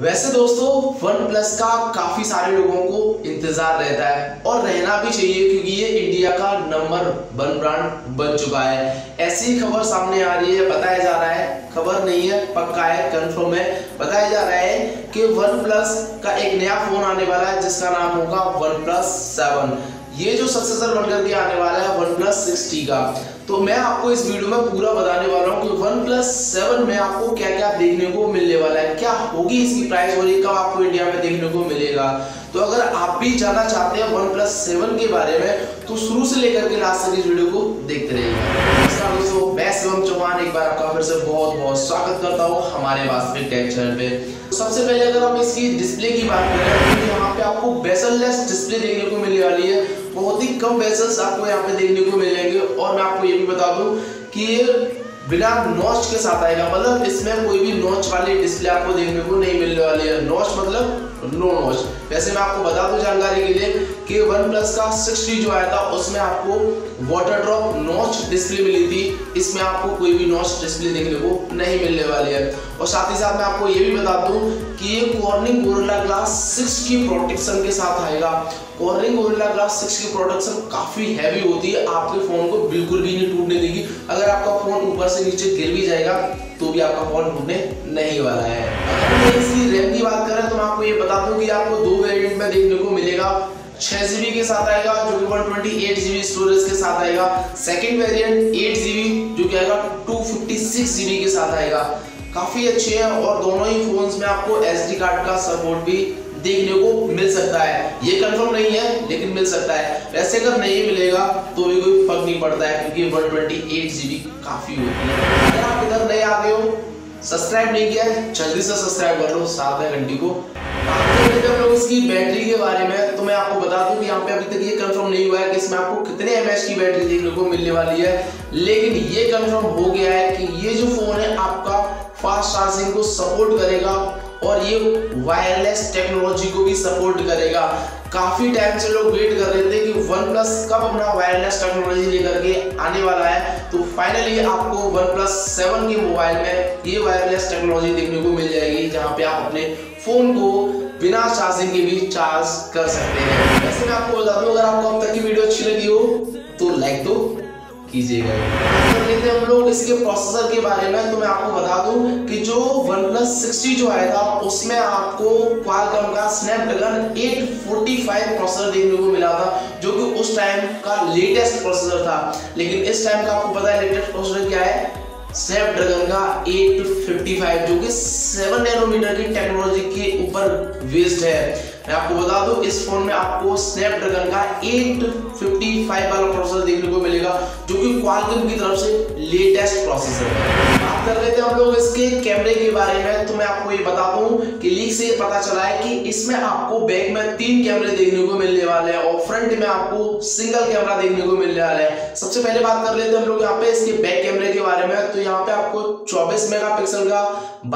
वैसे दोस्तों OnePlus का काफी सारे लोगों को इंतजार रहता है और रहना भी चाहिए क्योंकि ये इंडिया का नंबर 1 ब्रांड बन चुका है। ऐसी खबर सामने आ रही है, बताया जा रहा है, खबर नहीं है, पक्का है, कंफर्म है, बताया जा रहा है कि OnePlus का एक नया फोन आने वाला है जिसका नाम होगा OnePlus 7। ये जो सक्सेसर बनकर के आने वाला है OnePlus 6T का, तो मैं आपको इस वीडियो में पूरा बताने वाला हूँ कि OnePlus 7 में आपको क्या क्या देखने को मिलने वाला है, क्या होगी इसकी प्राइस और ये कब आपको इंडिया में देखने को मिलेगा। तो अगर आप भी जानना चाहते हैं OnePlus 7 के बारे में तो शुरू से लेकर के लास्ट तक इस वीडियो को देखते रहिए। नमस्कार दोस्तों, मैं शिवम चौहान एक बार आपका फिर से बहुत बहुत स्वागत करता हूँ हमारे वास्तविक टेक चैनल पे। सबसे पहले अगर हम इसकी डिस्प्ले की बात करें तो यहाँ पे आपको बेसललेस डिस्प्ले देखने को मिलने वाली है, बहुत ही कम बेसल्स आपको यहाँ पे देखने को मिलेंगे। और मैं आपको ये भी बता दूँ कि ये बिना नॉच के साथ आएगा, मतलब इसमें कोई भी नॉच वाली डिस्प्ले आपको देखने को नहीं मिलने वाली है। नॉच मतलब नो नॉच। वैसे मैं आपको बता दूं जानकारी के लिए कि OnePlus का 6T जो आया था उसमें आपको वाटर ड्रॉप नॉच डिस्प्ले मिली थी, इसमें आपको कोई भी नॉच डिस्प्ले देखने को नहीं मिलने वाली है। और साथ ही साथ मैं आपको ये भी बता दूं कि ये Corning Gorilla Glass 6 की प्रोटेक्शन के साथ आएगा। Corning Gorilla Glass 6 की प्रोटेक्शन काफ़ी हैवी होती है, आपके फ़ोन को बिल्कुल भी नहीं टूटने देगी। अगर आपका फ़ोन ऊपर से नीचे गिर भी जाएगा तो भी आपका फ़ोन टूटने नहीं वाला है। अगर इसकी रैम की बात करें तो मैं आपको ये बता दूँ कि आपको 2 वेरियंट में देखने को मिलेगा। 6GB के साथ आएगा जो कि 128GB स्टोरेज के साथ आएगा। सेकंड वेरिएंट 8GB जो कि आएगा 256GB के साथ आएगा। काफ़ी अच्छे हैं और दोनों ही फोन्स में आपको SD कार्ड का सपोर्ट भी देखने को मिल सकता है। ये कंफर्म नहीं है लेकिन मिल सकता है। वैसे अगर नहीं मिलेगा तो भी कोई फर्क नहीं पड़ता है क्योंकि 128GB काफ़ी होती है। अगर आप इधर नए आ गए हो, सब्सक्राइब नहीं किया है, जल्दी से सब्सक्राइब कर लो, साथ में घंटी को। जब लोग इसकी बैटरी के बारे में, तो मैं आपको बता दूं कि यहाँ पे अभी तक ये कंफर्म नहीं हुआ है कि इसमें आपको कितने mAh की बैटरी देखने को मिलने वाली है, लेकिन ये कंफर्म हो गया है कि ये जो फोन है आपका फास्ट चार्जिंग को सपोर्ट करेगा और ये वायरलेस टेक्नोलॉजी को भी सपोर्ट करेगा। काफ़ी टाइम से लोग वेट कर रहे थे कि OnePlus कब अपना वायरलेस टेक्नोलॉजी लेकर के आने वाला है, तो फाइनली आपको OnePlus 7 के मोबाइल में ये वायरलेस टेक्नोलॉजी देखने को मिल जाएगी, जहां पे आप अपने फ़ोन को बिना चार्जिंग के भी चार्ज कर सकते हैं। वैसे मैं आपको बता दूँ, अगर आपको अब तक की वीडियो अच्छी लगी हो तो लाइक दो कीजिएगा। लेते हम लोग इसके प्रोसेसर के बारे में, तो मैं आपको बता दूं कि जो OnePlus 6T जो आया था उसमें आपको Qualcomm का Snapdragon 845 प्रोसेसर देखने को मिला था जो कि उस टाइम का लेटेस्ट प्रोसेसर था। लेकिन इस टाइम का आपको पता है लेटेस्ट प्रोसेसर क्या है, Snapdragon का 855 जो कि 7 नैनोमीटर की टेक्नोलॉजी के ऊपर बेस्ड है। मैं आपको बता दूं इस फोन में आपको Snapdragon का 855 वाला प्रोसेसर देखने को मिलेगा जो कि Qualcomm की तरफ से लेटेस्ट प्रोसेसर है। बात कर लेते हैं हम लोग इसके कैमरे के बारे में, तो मैं आपको ये बता दूं कि लीक से पता चला है कि इसमें आपको बैक में 3 कैमरे देखने को मिलने वाले हैं और फ्रंट में आपको सिंगल कैमरा देखने को मिलने वाला है। सबसे पहले बात कर लेते हैं हम लोग यहाँ पे इसके बैक कैमरे के बारे में, तो यहाँ पे आपको 24 मेगापिक्सल का,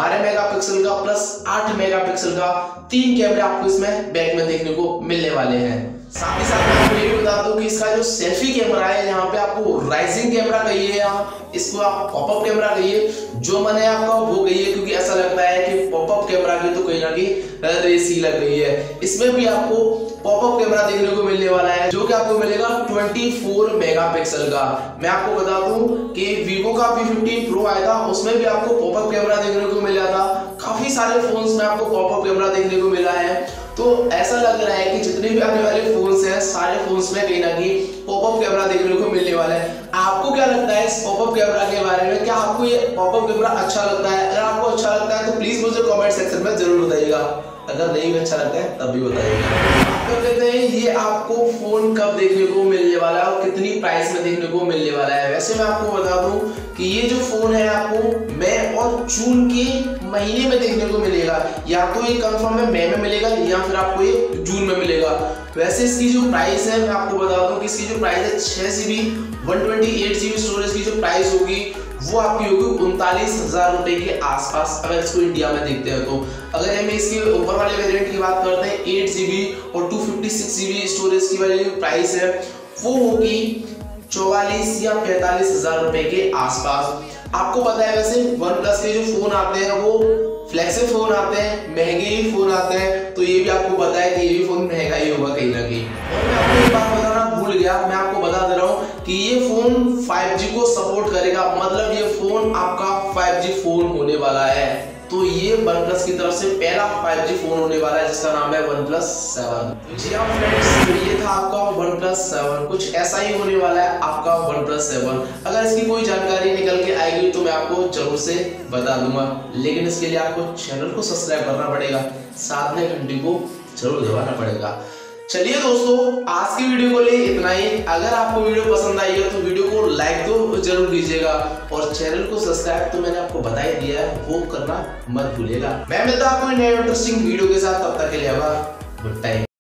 12 मेगापिक्सल का प्लस 8 मेगापिक्सल का 3 कैमरे आपको इसमें बैक में देखने को मिलने वाले हैं। साथ ही साथ मैं आपको ये भी बता दूं कि इसका जो सेल्फी कैमरा है, यहाँ पे आपको राइजिंग कैमरा कहिए या इसको आप पॉपअप कैमरा कहिए, जो मन है आपका वो कहिए, क्योंकि ऐसा लगता है कि पॉपअप कैमरा की तो कहीं ना कहीं रेस ही लग रही है। इसमें भी आपको पॉपअप कैमरा देखने को मिलने वाला है जो कि आपको मिलेगा 24 मेगापिक्सल का। मैं आपको बता दूं कि Vivo का V15 Pro आया था उसमें भी आपको पॉपअप कैमरा देखने को मिला था। काफ़ी सारे फोन्स में आपको पॉपअप कैमरा देखने को मिला है, तो ऐसा लग रहा है कि जितने भी आने वाले फोन्स हैं सारे फोन्स में कहीं ना कहीं पॉपअप कैमरा देखने को मिलने वाला है। आपको क्या लगता है इस पॉपअप कैमरा के बारे में, क्या आपको ये पॉपअप कैमरा अच्छा लगता है? अगर आपको अच्छा लगता है तो प्लीज़ मुझे कमेंट सेक्शन में ज़रूर बताइएगा, अगर नहीं भी अच्छा लगता है तब भी बताइएगा। तो कहते हैं ये आपको फ़ोन कब देखने को मिलने वाला है और कितनी प्राइस में देखने को मिलने वाला है। वैसे मैं आपको बता दूं कि ये जो फ़ोन है आपको मई और जून के महीने में देखने को मिलेगा, या तो ये कंफर्म है मई में मिलेगा या फिर आपको ये जून में मिलेगा। वैसे इसकी जो प्राइस है, मैं आपको बता दूं कि इसकी जो प्राइस है 6GB 128GB स्टोरेज की जो प्राइस होगी वो आपकी होगी 39,000 रुपये के आसपास, अगर इसको इंडिया में देखते हैं तो। अगर हम इसके ऊपर वाले वेरिएंट की बात करते हैं 8GB और 256GB स्टोरेज की वाली प्राइस है वो होगी 44,000 या 45,000 रुपये के आसपास। आपको पता है वैसे OnePlus के जो फ़ोन आते हैं वो फ्लैगशिप फोन आते हैं, महंगे ही फोन आते हैं, तो ये भी आपको पता है कि ये भी फोन महंगा ही होगा कहीं ना कहीं। और मैं आपको एक बात बताना भूल गया, मैं आपको बता दे रहा हूँ कि ये फोन 5G को सपोर्ट करेगा, मतलब ये फोन आपका 5G फोन होने वाला है। तो ये OnePlus की तरफ से पहला 5G फोन होने वाला है जिसका नाम है OnePlus 7। तो जी हाँ फ्रेंड्स, तो ये था आपका OnePlus 7, कुछ ऐसा ही होने वाला है आपका OnePlus 7। अगर इसकी कोई जानकारी निकल के आएगी तो मैं आपको जरूर से बता दूंगा, लेकिन इसके लिए आपको चैनल को सब्सक्राइब करना पड़ेगा, साथ में घंटी को जरूर दबाना पड़ेगा। चलिए दोस्तों, आज की वीडियो को लिए इतना ही। अगर आपको वीडियो पसंद आई है तो वीडियो को लाइक तो जरूर कीजिएगा, और चैनल को सब्सक्राइब तो मैंने आपको बता ही दिया है, वो करना मत भूलिएगा। मैं मिलता हूं आपको नए इंटरेस्टिंग वीडियो के साथ, तब तक के लिए गुड टाइम।